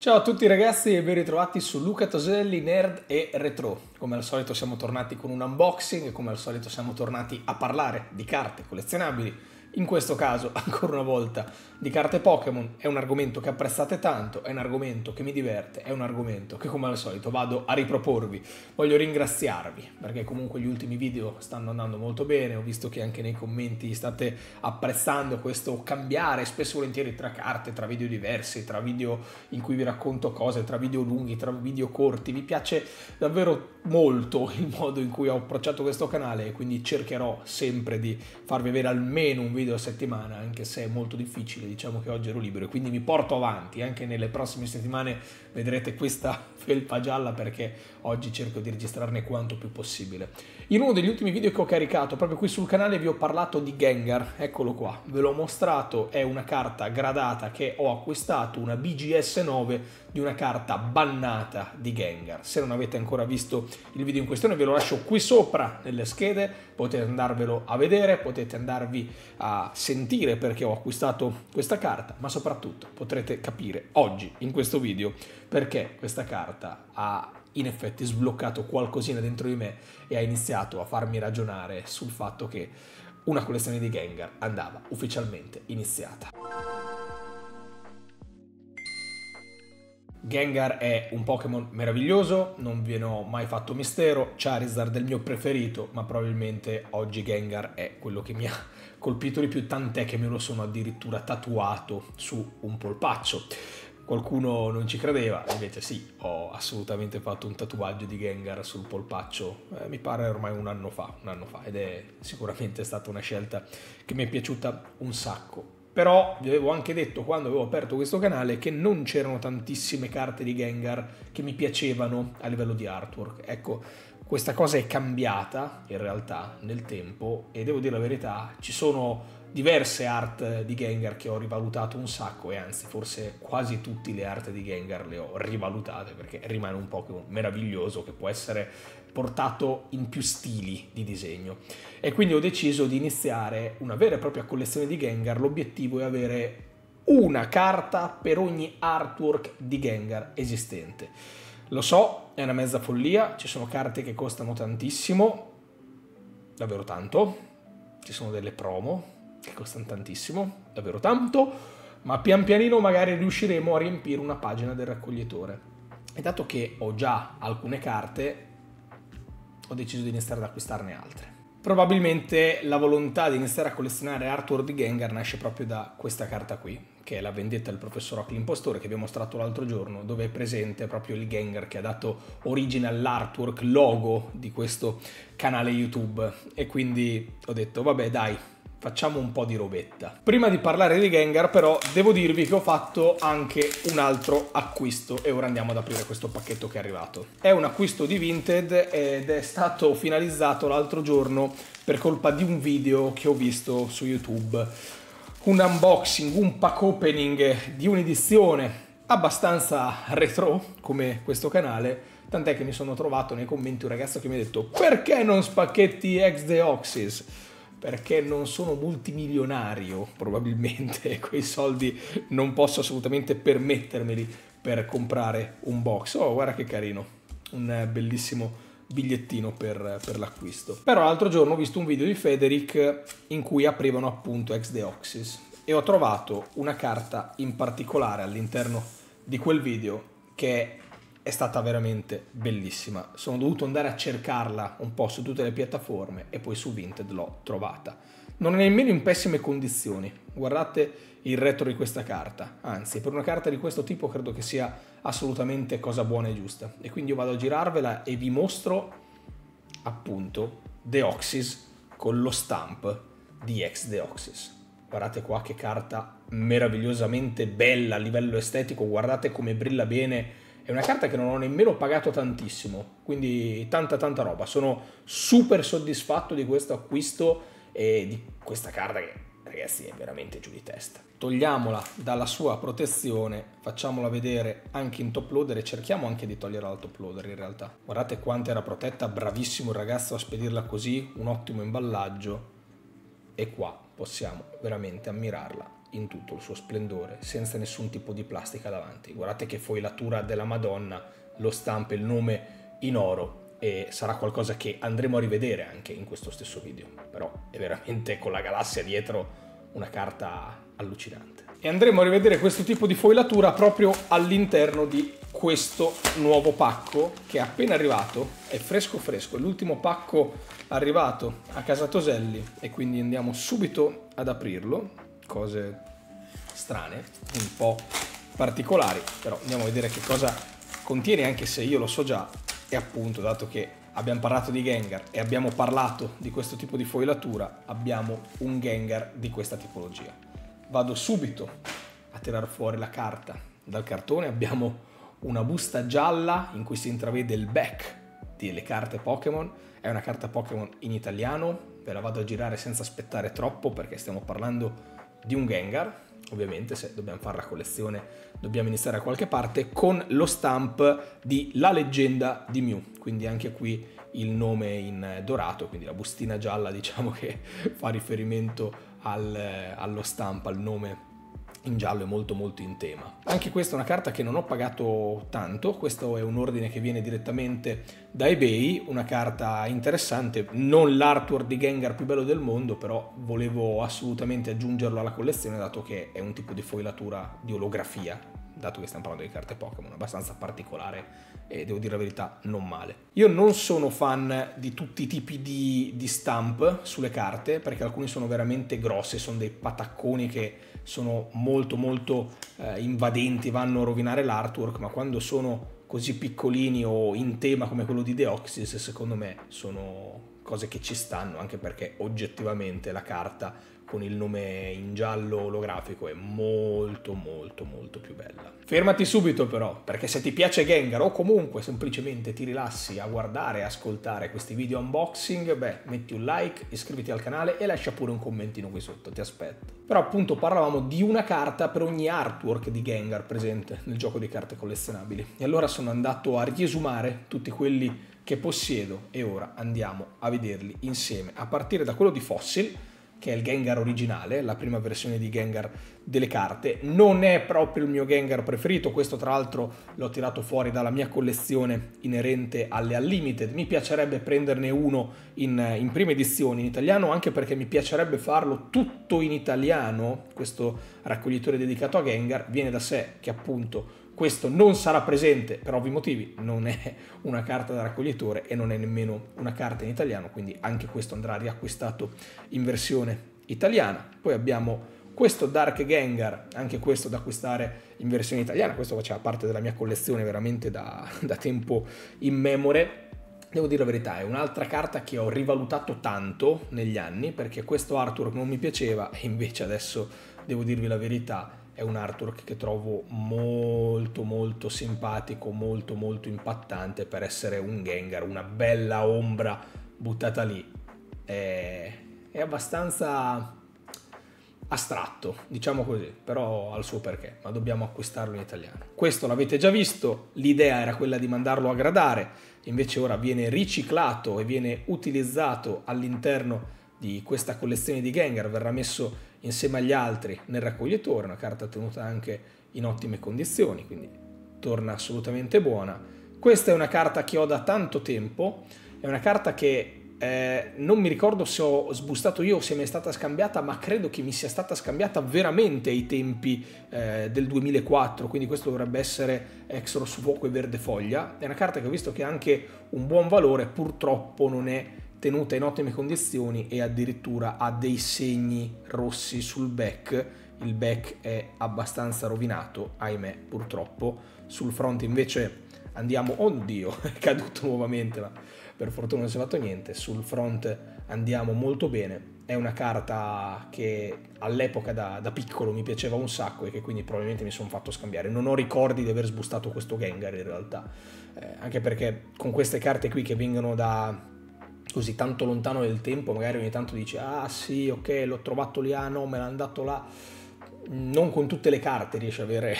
Ciao a tutti ragazzi e ben ritrovati su Luca Toselli, Nerd e Retro. Come al solito siamo tornati con un unboxing e come al solito siamo tornati a parlare di carte collezionabili. In questo caso, ancora una volta, di carte Pokémon. È un argomento che apprezzate tanto, è un argomento che mi diverte, è un argomento che come al solito vado a riproporvi. Voglio ringraziarvi perché comunque gli ultimi video stanno andando molto bene, ho visto che anche nei commenti state apprezzando questo cambiare spesso e volentieri tra carte, tra video diversi, tra video in cui vi racconto cose, tra video lunghi, tra video corti. Mi piace davvero molto il modo in cui ho approcciato questo canale e quindi cercherò sempre di farvi avere almeno un video a settimana, anche se è molto difficile. Diciamo che oggi ero libero e quindi mi porto avanti, anche nelle prossime settimane vedrete questa felpa gialla perché oggi cerco di registrarne quanto più possibile. In uno degli ultimi video che ho caricato proprio qui sul canale vi ho parlato di Gengar, eccolo qua, ve l'ho mostrato, è una carta gradata che ho acquistato, una BGS 9 di una carta bannata di Gengar. Se non avete ancora visto il video in questione ve lo lascio qui sopra nelle schede, potete andarvelo a vedere, potete andarvi a sentire perché ho acquistato questa carta, ma soprattutto potrete capire oggi in questo video perché questa carta ha in effetti sbloccato qualcosina dentro di me e ha iniziato a farmi ragionare sul fatto che una collezione di Gengar andava ufficialmente iniziata. Gengar è un Pokémon meraviglioso, non ve ne ho mai fatto mistero, Charizard è il mio preferito, ma probabilmente oggi Gengar è quello che mi ha colpito di più, tant'è che me lo sono addirittura tatuato su un polpaccio. Qualcuno non ci credeva, invece sì, ho assolutamente fatto un tatuaggio di Gengar sul polpaccio, mi pare ormai un anno fa, ed è sicuramente stata una scelta che mi è piaciuta un sacco. Però vi avevo anche detto quando avevo aperto questo canale che non c'erano tantissime carte di Gengar che mi piacevano a livello di artwork. Ecco, questa cosa è cambiata in realtà nel tempo e devo dire la verità, ci sono diverse art di Gengar che ho rivalutato un sacco e anzi forse quasi tutte le art di Gengar le ho rivalutate perché rimane un Pokémon meraviglioso che può essere portato in più stili di disegno e quindi ho deciso di iniziare una vera e propria collezione di Gengar. L'obiettivo è avere una carta per ogni artwork di Gengar esistente. Lo so, è una mezza follia, ci sono carte che costano tantissimo, davvero tanto, ci sono delle promo che costano tantissimo, davvero tanto, ma pian pianino magari riusciremo a riempire una pagina del raccoglitore. E dato che ho già alcune carte, ho deciso di iniziare ad acquistarne altre. Probabilmente la volontà di iniziare a collezionare artwork di Gengar nasce proprio da questa carta qui, che è La vendetta del professor Oak l'impostore, che vi ho mostrato l'altro giorno, dove è presente proprio il Gengar che ha dato origine all'artwork logo di questo canale YouTube. E quindi ho detto, vabbè dai, facciamo un po' di robetta. Prima di parlare di Gengar però devo dirvi che ho fatto anche un altro acquisto e ora andiamo ad aprire questo pacchetto che è arrivato. È un acquisto di Vinted ed è stato finalizzato l'altro giorno per colpa di un video che ho visto su YouTube. Un unboxing, un pack opening di un'edizione abbastanza retro come questo canale, tant'è che mi sono trovato nei commenti un ragazzo che mi ha detto perché non spacchetti Ex Deoxys? Perché non sono multimilionario probabilmente, quei soldi non posso assolutamente permettermeli per comprare un box. Oh guarda che carino, un bellissimo bigliettino per l'acquisto. Però l'altro giorno ho visto un video di Frederick in cui aprivano appunto Ex Deoxys e ho trovato una carta in particolare all'interno di quel video che è stata veramente bellissima. Sono dovuto andare a cercarla un po' su tutte le piattaforme e poi su Vinted l'ho trovata. Non è nemmeno in pessime condizioni, guardate il retro di questa carta, anzi per una carta di questo tipo credo che sia assolutamente cosa buona e giusta. E quindi io vado a girarvela e vi mostro appunto Deoxys con lo stamp di Ex Deoxys. Guardate qua che carta meravigliosamente bella a livello estetico, guardate come brilla bene. È una carta che non ho nemmeno pagato tantissimo, quindi tanta roba. Sono super soddisfatto di questo acquisto e di questa carta che, ragazzi, è veramente giù di testa. Togliamola dalla sua protezione, facciamola vedere anche in top loader e cerchiamo anche di toglierla dal top loader in realtà. Guardate quanto era protetta, bravissimo il ragazzo a spedirla così, un ottimo imballaggio. E qua possiamo veramente ammirarla in tutto il suo splendore, senza nessun tipo di plastica davanti. Guardate che foilatura della Madonna, lo stampa il nome in oro, e sarà qualcosa che andremo a rivedere anche in questo stesso video. Però è veramente, con la galassia dietro, una carta allucinante. E andremo a rivedere questo tipo di foilatura proprio all'interno di questo nuovo pacco che è appena arrivato, è fresco fresco, è l'ultimo pacco arrivato a casa Toselli, e quindi andiamo subito ad aprirlo. Cose strane, un po' particolari, però andiamo a vedere che cosa contiene, anche se io lo so già. E appunto, dato che abbiamo parlato di Gengar e abbiamo parlato di questo tipo di foilatura, abbiamo un Gengar di questa tipologia. Vado subito a tirar fuori la carta dal cartone. Abbiamo una busta gialla in cui si intravede il back delle carte Pokémon. È una carta Pokémon in italiano, ve la vado a girare senza aspettare troppo perché stiamo parlando di un Gengar. Ovviamente, se dobbiamo fare la collezione, dobbiamo iniziare da qualche parte, con lo stamp di La Leggenda di Mew. Quindi anche qui il nome in dorato, quindi la bustina gialla, diciamo che fa riferimento allo stamp, al nome in giallo, è molto molto in tema. Anche questa è una carta che non ho pagato tanto, questo è un ordine che viene direttamente da eBay, una carta interessante, non l'artwork di Gengar più bello del mondo, però volevo assolutamente aggiungerlo alla collezione, dato che è un tipo di foilatura di olografia, dato che stiamo parlando di carte Pokémon, abbastanza particolare e, devo dire la verità, non male. Io non sono fan di tutti i tipi di stamp sulle carte, perché alcuni sono veramente grosse, sono dei patacconi che sono molto molto invadenti, vanno a rovinare l'artwork, ma quando sono così piccolini o in tema come quello di Deoxys, secondo me sono cose che ci stanno, anche perché oggettivamente la carta con il nome in giallo olografico è molto molto molto più bella. Fermati subito però, perché se ti piace Gengar o comunque semplicemente ti rilassi a guardare e ascoltare questi video unboxing, beh, metti un like, iscriviti al canale e lascia pure un commentino qui sotto, ti aspetto. Però appunto parlavamo di una carta per ogni artwork di Gengar presente nel gioco di carte collezionabili, e allora sono andato a riesumare tutti quelli che possiedo e ora andiamo a vederli insieme, a partire da quello di Fossil, che è il Gengar originale, la prima versione di Gengar delle carte. Non è proprio il mio Gengar preferito, questo tra l'altro l'ho tirato fuori dalla mia collezione inerente alle Unlimited, mi piacerebbe prenderne uno in prima edizione in italiano, anche perché mi piacerebbe farlo tutto in italiano, questo raccoglitore dedicato a Gengar. Viene da sé che appunto questo non sarà presente per ovvi motivi, non è una carta da raccoglitore e non è nemmeno una carta in italiano, quindi anche questo andrà riacquistato in versione italiana. Poi abbiamo questo Dark Gengar, anche questo da acquistare in versione italiana, questo faceva parte della mia collezione veramente da tempo immemore. Devo dire la verità, è un'altra carta che ho rivalutato tanto negli anni, perché questo artwork non mi piaceva e invece adesso, devo dirvi la verità, è un artwork che trovo molto molto simpatico, molto molto impattante per essere un Gengar, una bella ombra buttata lì. È abbastanza astratto, diciamo così, però al suo perché, ma dobbiamo acquistarlo in italiano. Questo l'avete già visto, l'idea era quella di mandarlo a gradare, invece ora viene riciclato e viene utilizzato all'interno di questa collezione di Gengar, verrà messo insieme agli altri nel raccoglitore, una carta tenuta anche in ottime condizioni, quindi torna assolutamente buona. Questa è una carta che ho da tanto tempo, è una carta che non mi ricordo se ho sbustato io o se mi è stata scambiata, ma credo che mi sia stata scambiata veramente ai tempi del 2004, quindi questo dovrebbe essere Ex Rosso Fuoco e Verde Foglia. È una carta che ho visto che ha anche un buon valore, purtroppo non è tenuta in ottime condizioni e addirittura ha dei segni rossi sul back, il back è abbastanza rovinato, ahimè, purtroppo. Sul fronte invece andiamo, oddio, è caduto nuovamente, ma per fortuna non si è fatto niente. Sul front andiamo molto bene, è una carta che all'epoca da piccolo mi piaceva un sacco e che quindi probabilmente mi sono fatto scambiare. Non ho ricordi di aver sbustato questo Gengar in realtà, anche perché con queste carte qui che vengono da così tanto lontano nel tempo, magari ogni tanto dici ah sì ok l'ho trovato lì, ah no me l'ha andato là, non con tutte le carte riesci a avere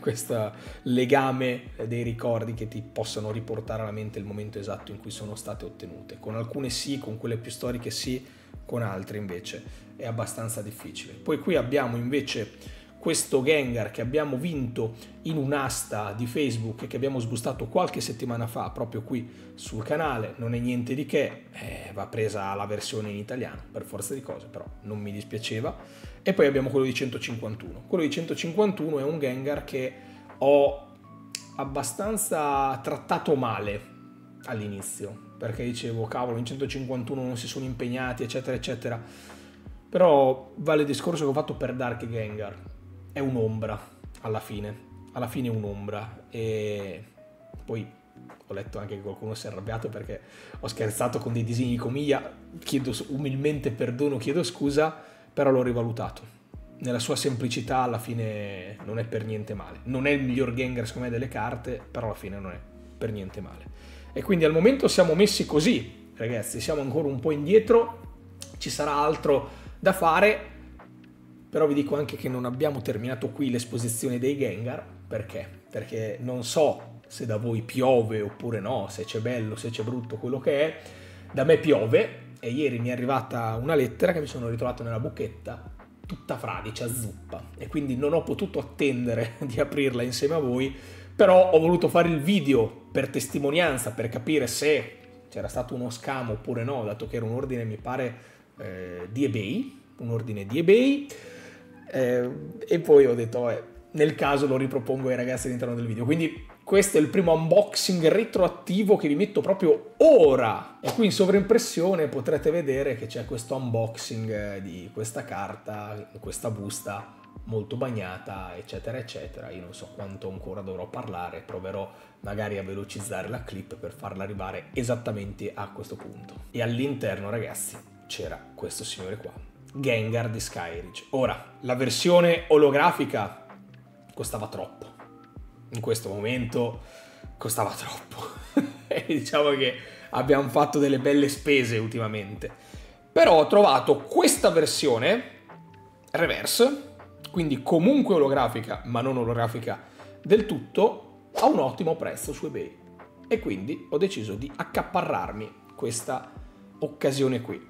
questo legame dei ricordi che ti possano riportare alla mente il momento esatto in cui sono state ottenute. Con alcune sì, con quelle più storiche sì, con altri invece è abbastanza difficile. Poi qui abbiamo invece questo Gengar che abbiamo vinto in un'asta di Facebook e che abbiamo sbustato qualche settimana fa proprio qui sul canale. Non è niente di che, va presa la versione in italiano per forza di cose, però non mi dispiaceva. E poi abbiamo quello di 151. Quello di 151 è un Gengar che ho abbastanza trattato male all'inizio, perché dicevo cavolo, in 151 non si sono impegnati eccetera eccetera, però vale il discorso che ho fatto per Dark Gengar, è un'ombra alla fine è un'ombra. E poi ho letto anche che qualcuno si è arrabbiato perché ho scherzato con dei disegni di comiglia, chiedo umilmente perdono, chiedo scusa, però l'ho rivalutato nella sua semplicità. Alla fine non è per niente male, non è il miglior Gengar secondo me delle carte, però alla fine non è per niente male. E quindi al momento siamo messi così, ragazzi, siamo ancora un po' indietro, ci sarà altro da fare, però vi dico anche che non abbiamo terminato qui l'esposizione dei Gengar, perché? Perché non so se da voi piove oppure no, se c'è bello, se c'è brutto, quello che è, da me piove e ieri mi è arrivata una lettera che mi sono ritrovato nella buchetta tutta fradicia, a zuppa, e quindi non ho potuto attendere di aprirla insieme a voi. Però ho voluto fare il video per testimonianza, per capire se c'era stato uno scam oppure no, dato che era un ordine, mi pare, di eBay, un ordine di eBay, e poi ho detto, vabbè, nel caso lo ripropongo ai ragazzi all'interno del video. Quindi questo è il primo unboxing retroattivo che vi metto proprio ora, e qui in sovraimpressione potrete vedere che c'è questo unboxing di questa carta, questa busta, molto bagnata eccetera eccetera. Io non so quanto ancora dovrò parlare, proverò magari a velocizzare la clip per farla arrivare esattamente a questo punto. E all'interno, ragazzi, c'era questo signore qua, Gengar di Sky Ridge. Ora, la versione olografica costava troppo, in questo momento costava troppo e diciamo che abbiamo fatto delle belle spese ultimamente, però ho trovato questa versione reverse, quindi comunque olografica, ma non olografica del tutto, a un ottimo prezzo su eBay. E quindi ho deciso di accaparrarmi questa occasione qui.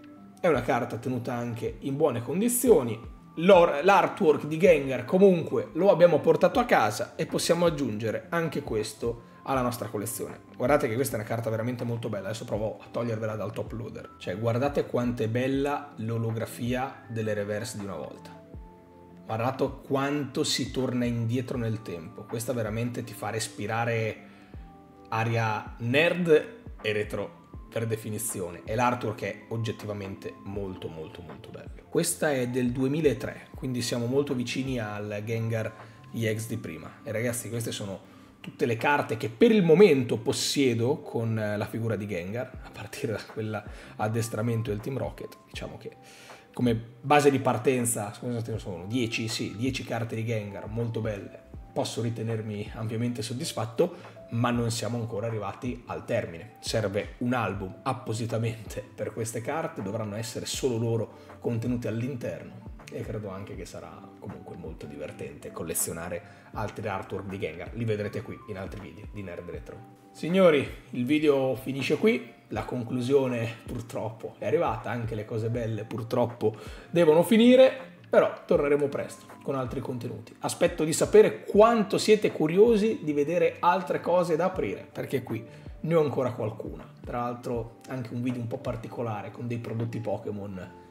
È una carta tenuta anche in buone condizioni. L'artwork di Gengar comunque lo abbiamo portato a casa e possiamo aggiungere anche questo alla nostra collezione. Guardate che questa è una carta veramente molto bella. Adesso provo a togliervela dal top loader. Cioè, guardate quanto è bella l'olografia delle reverse di una volta. Guardate quanto si torna indietro nel tempo. Questa veramente ti fa respirare aria nerd e retro per definizione, e l'artwork è oggettivamente molto molto molto bello. Questa è del 2003, quindi siamo molto vicini al Gengar EX di prima. E ragazzi, queste sono tutte le carte che per il momento possiedo con la figura di Gengar, a partire da quella addestramento del Team Rocket. Diciamo che come base di partenza, scusate, sono 10, sì, 10 carte di Gengar, molto belle, posso ritenermi ampiamente soddisfatto, ma non siamo ancora arrivati al termine. Serve un album appositamente per queste carte, dovranno essere solo loro contenute all'interno, e credo anche che sarà comunque molto divertente collezionare altri artwork di Gengar, li vedrete qui in altri video di Nerd Retro. Signori, il video finisce qui. La conclusione purtroppo è arrivata, anche le cose belle purtroppo devono finire, però torneremo presto con altri contenuti. Aspetto di sapere quanto siete curiosi di vedere altre cose da aprire, perché qui ne ho ancora qualcuna. Tra l'altro anche un video un po' particolare con dei prodotti Pokémon.